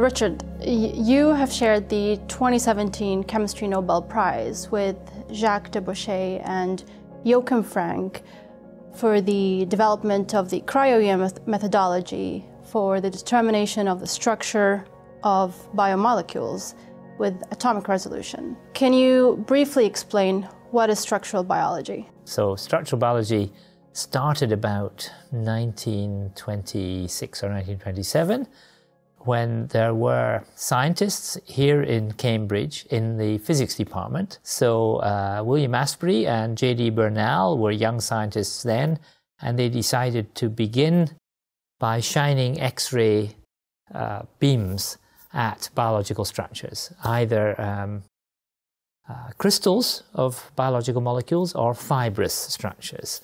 Richard, you have shared the 2017 Chemistry Nobel Prize with Jacques Dubochet and Joachim Frank for the development of the cryo-EM methodology for the determination of the structure of biomolecules with atomic resolution. Can you briefly explain what is structural biology? So structural biology started about 1926 or 1927 when there were scientists here in Cambridge in the physics department. So William Astbury and J.D. Bernal were young scientists then, and they decided to begin by shining X-ray beams at biological structures, either crystals of biological molecules or fibrous structures.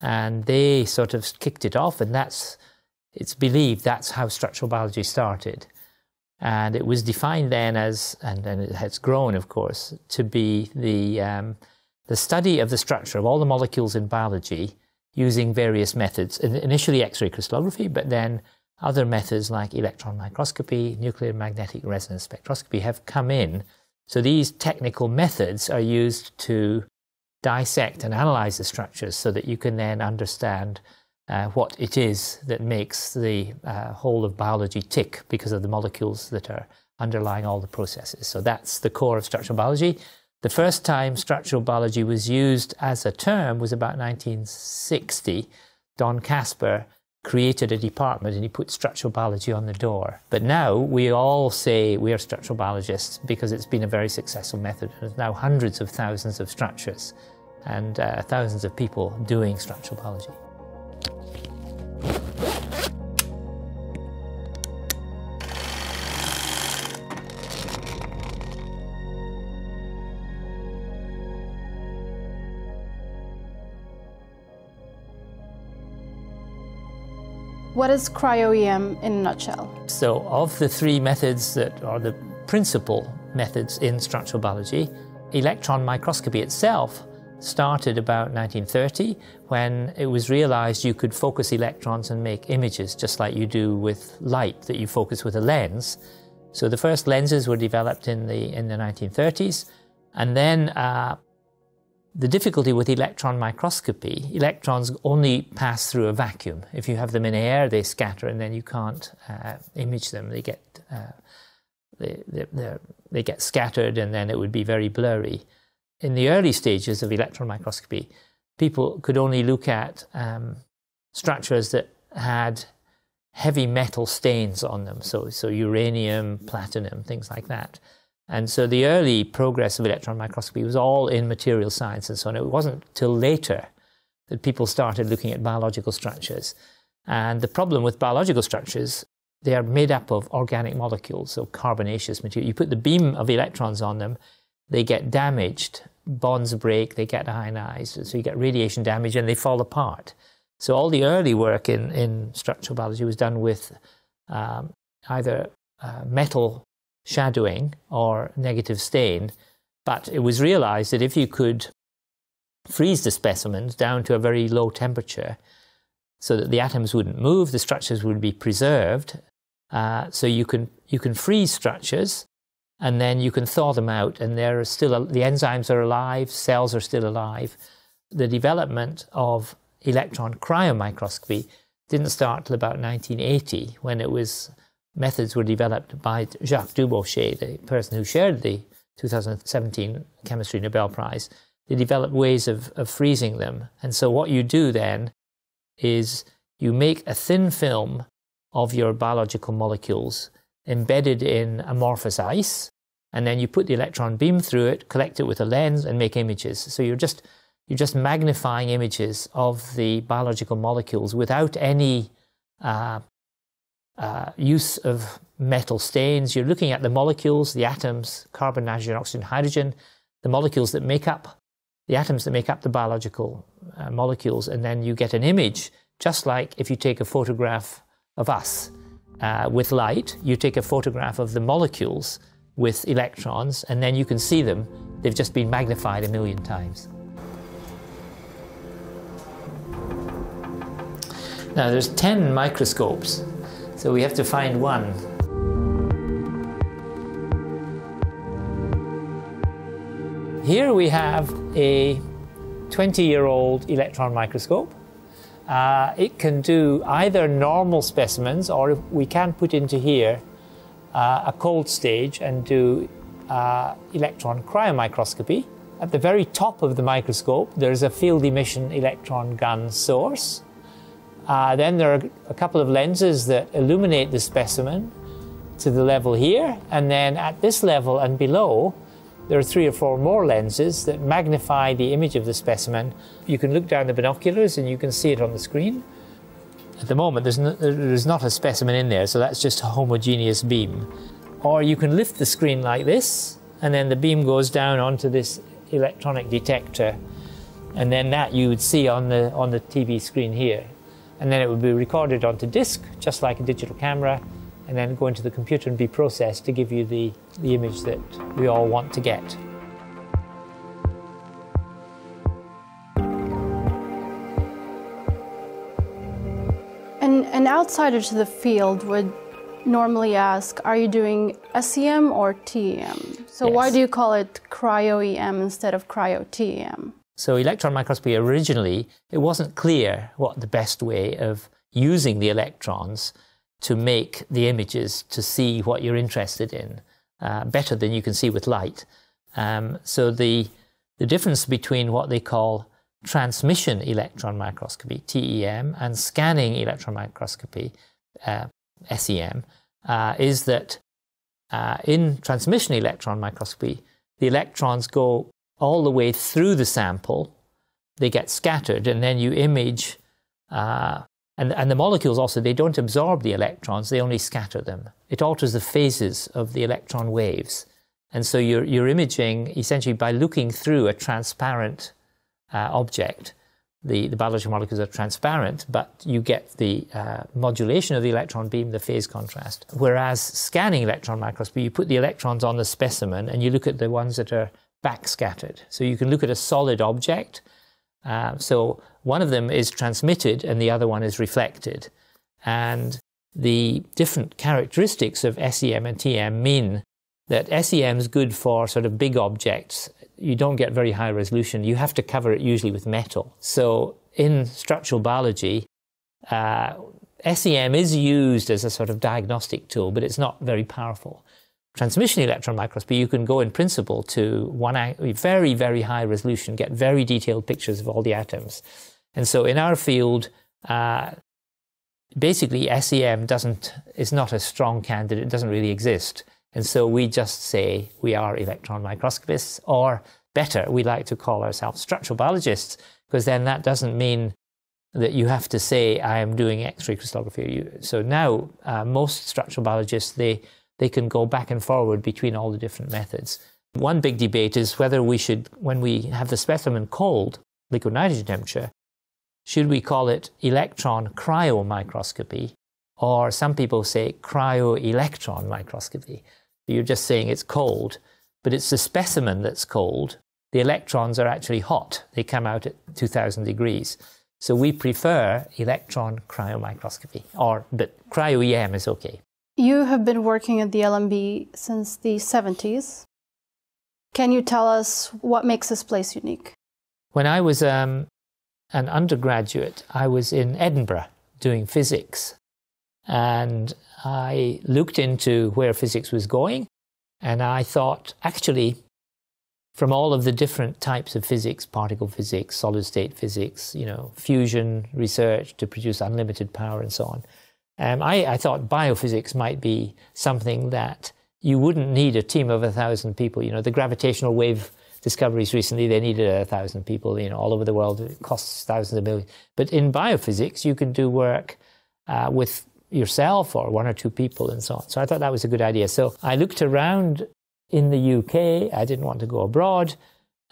And they sort of kicked it off, and it's believed that's how structural biology started. And it was defined then as, and then it has grown, of course, to be the study of the structure of all the molecules in biology using various methods, initially X-ray crystallography, but then other methods like electron microscopy, nuclear magnetic resonance spectroscopy have come in. So these technical methods are used to dissect and analyze the structures so that you can then understand what it is that makes the whole of biology tick because of the molecules that are underlying all the processes. So that's the core of structural biology. The first time structural biology was used as a term was about 1960. Don Casper created a department and he put structural biology on the door. But now we all say we are structural biologists because it's been a very successful method. There's now hundreds of thousands of structures and thousands of people doing structural biology. What is cryo-EM in a nutshell? So of the three methods that are the principal methods in structural biology, electron microscopy itself started about 1930 when it was realized you could focus electrons and make images just like you do with light that you focus with a lens. So the first lenses were developed in the 1930s, and then the difficulty with electron microscopy, electrons only pass through a vacuum. If you have them in air, they scatter and then you can't image them. They get, they get scattered and then it would be very blurry. In the early stages of electron microscopy, people could only look at structures that had heavy metal stains on them, so uranium, platinum, things like that. And so the early progress of electron microscopy was all in material science and so on. It wasn't till later that people started looking at biological structures. And the problem with biological structures, they are made up of organic molecules, so carbonaceous material. You put the beam of electrons on them, they get damaged, bonds break, they get ionized, so you get radiation damage and they fall apart. So all the early work in structural biology was done with either metal shadowing or negative stain, but it was realized that if you could freeze the specimens down to a very low temperature so that the atoms wouldn't move, the structures would be preserved. So you can freeze structures and then you can thaw them out, and there are still the enzymes are alive, cells are still alive. The development of electron cryomicroscopy didn't start till about 1980 when it was methods were developed by Jacques Dubochet, the person who shared the 2017 Chemistry Nobel Prize. They developed ways of freezing them. And so what you do then is you make a thin film of your biological molecules embedded in amorphous ice, and then you put the electron beam through it, collect it with a lens, and make images. So you're just magnifying images of the biological molecules without any use of metal stains. You're looking at the molecules, the atoms, carbon, nitrogen, oxygen, hydrogen, the molecules that make up, the atoms that make up the biological molecules, and then you get an image, just like if you take a photograph of us with light, you take a photograph of the molecules with electrons, and then you can see them. They've just been magnified a million times. Now there's 10 microscopes, so we have to find one. Here we have a 20-year-old electron microscope. It can do either normal specimens, or we can put into here a cold stage and do electron cryomicroscopy. At the very top of the microscope, there is a field emission electron gun source. Then there are a couple of lenses that illuminate the specimen to the level here, and then at this level and below, there are 3 or 4 more lenses that magnify the image of the specimen. You can look down the binoculars and you can see it on the screen. At the moment, there's not a specimen in there, so that's just a homogeneous beam. Or you can lift the screen like this, and then the beam goes down onto this electronic detector, and then that you would see on the TV screen here. And then it would be recorded onto disk, just like a digital camera, and then go into the computer and be processed to give you the image that we all want to get. An outsider to the field would normally ask, are you doing SEM or TEM? So yes. Why do you call it cryo-EM instead of cryo-TEM? So electron microscopy originally, it wasn't clear what the best way of using the electrons to make the images to see what you're interested in better than you can see with light. So the difference between what they call transmission electron microscopy, TEM, and scanning electron microscopy, SEM, is that in transmission electron microscopy, the electrons go all the way through the sample, they get scattered, and then you image, and the molecules also, they don't absorb the electrons, they only scatter them. It alters the phases of the electron waves. And so you're imaging essentially by looking through a transparent object. The biological molecules are transparent, but you get the modulation of the electron beam, the phase contrast. Whereas scanning electron microscopy, you put the electrons on the specimen and you look at the ones that are backscattered. So you can look at a solid object. So one of them is transmitted and the other one is reflected. And the different characteristics of SEM and TEM mean that SEM is good for sort of big objects. You don't get very high resolution. You have to cover it usually with metal. So in structural biology, SEM is used as a sort of diagnostic tool, but it's not very powerful. Transmission electron microscopy, you can go in principle to very, very high resolution, get very detailed pictures of all the atoms. And so in our field, basically SEM is not a strong candidate, it doesn't really exist. And so we just say we are electron microscopists, or better, we like to call ourselves structural biologists, because then that doesn't mean that you have to say, I am doing X-ray crystallography. So now most structural biologists, they can go back and forward between all the different methods. One big debate is whether we should, when we have the specimen cold, liquid nitrogen temperature, should we call it electron cryomicroscopy, or some people say cryo-electron microscopy. You're just saying it's cold, but it's the specimen that's cold. The electrons are actually hot. They come out at 2,000 degrees. So we prefer electron cryomicroscopy, but cryo-EM is okay. You have been working at the LMB since the 70s. Can you tell us what makes this place unique? When I was an undergraduate, I was in Edinburgh doing physics. And I looked into where physics was going, and I thought, actually, from all of the different types of physics, particle physics, solid-state physics, fusion research to produce unlimited power and so on, I thought biophysics might be something that you wouldn't need a team of 1,000 people. The gravitational wave discoveries recently, they needed 1,000 people, all over the world. It costs thousands of millions. But in biophysics, you can do work with yourself or 1 or 2 people and so on. So I thought that was a good idea. So I looked around in the UK. I didn't want to go abroad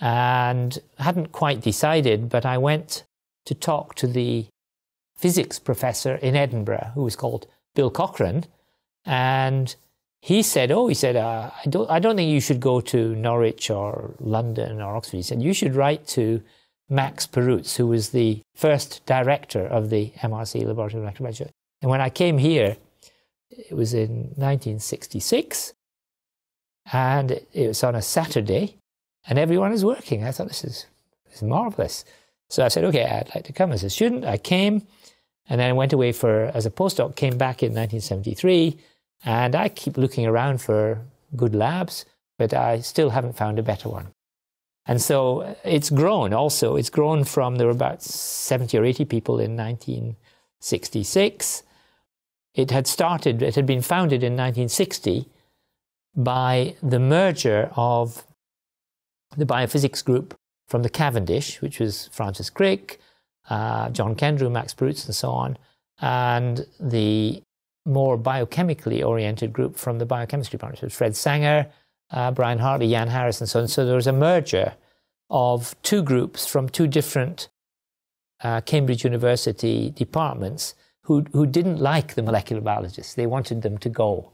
and hadn't quite decided, but I went to talk to the physics professor in Edinburgh, who was called Bill Cochran. And he said, I don't think you should go to Norwich or London or Oxford. He said, you should write to Max Perutz, who was the first director of the MRC, Laboratory of Electromagnetic. And when I came here, it was in 1966, and it was on a Saturday, and everyone is working. I thought, this is marvelous. So I said, okay, I'd like to come as a student. I came, and then I went away as a postdoc, came back in 1973, and I keep looking around for good labs, but I still haven't found a better one. And so it's grown also. It's grown from, there were about 70 or 80 people in 1966. It had been founded in 1960 by the merger of the biophysics group from the Cavendish, which was Francis Crick, John Kendrew, Max Perutz, and so on, and the more biochemically oriented group from the biochemistry partnerships, Fred Sanger, Brian Hartley, Jan Harris, and so on. So there was a merger of two groups from two different Cambridge University departments who didn't like the molecular biologists. They wanted them to go.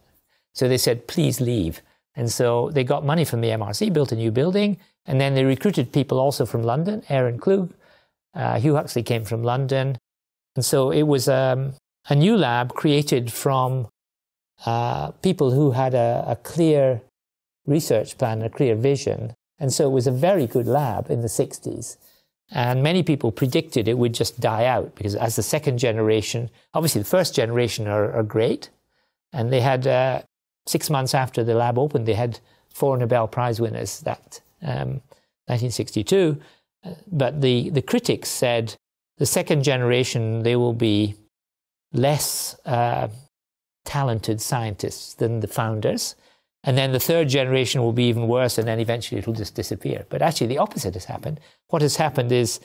So they said, please leave. And so they got money from the MRC, built a new building, and then they recruited people also from London. Aaron Klug, Hugh Huxley came from London. And so it was a new lab created from people who had a clear research plan and a clear vision. And so it was a very good lab in the 60s. And many people predicted it would just die out, because as the second generation, obviously the first generation are great. And they had 6 months after the lab opened, they had 4 Nobel Prize winners that 1962. But the critics said the second generation, they will be less talented scientists than the founders. And then the third generation will be even worse, and then eventually it'll just disappear. But actually the opposite has happened. What has happened is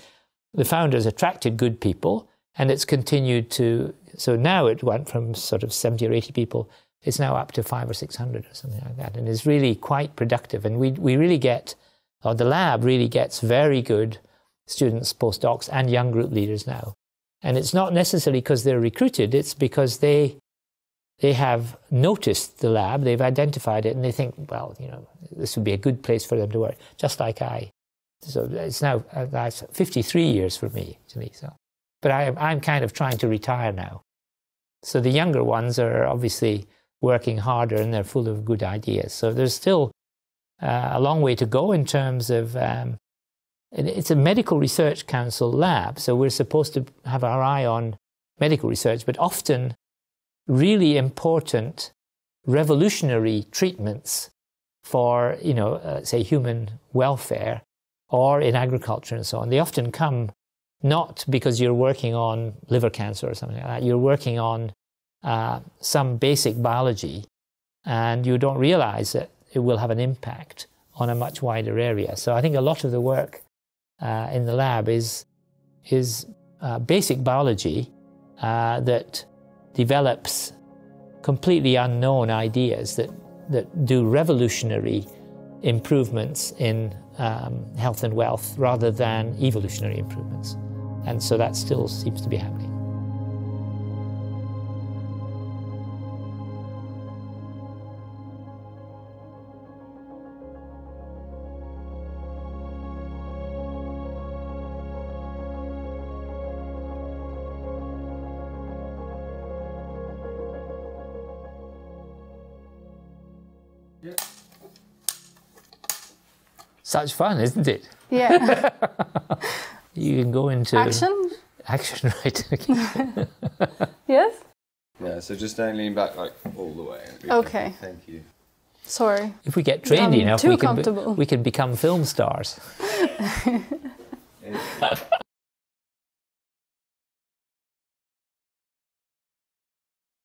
the founders attracted good people, and it's continued to, so now it went from sort of 70 or 80 people, it's now up to 500 or 600 or something like that, and is really quite productive. And we really get, or the lab really gets very good students, postdocs, and young group leaders now. And it's not necessarily because they're recruited, it's because they have noticed the lab, they've identified it, and they think, well, you know, this would be a good place for them to work, just like I. So it's now 53 years for me, so. But I'm kind of trying to retire now. So the younger ones are obviously working harder, and they're full of good ideas. So there's still a long way to go in terms of, it's a medical research council lab, so we're supposed to have our eye on medical research, but often really important revolutionary treatments for, you know, say human welfare or in agriculture and so on. They often come not because you're working on liver cancer or something like that. You're working on some basic biology, and you don't realize that it will have an impact on a much wider area. So I think a lot of the work in the lab is basic biology that develops completely unknown ideas that do revolutionary improvements in health and wealth rather than evolutionary improvements. And so that still seems to be happening. Such fun, isn't it? Yeah. You can go into... Action? Action, right. Yes? Yeah, so just don't lean back, like, all the way. Okay. Thank you. Sorry. If we get trained enough, we can become film stars.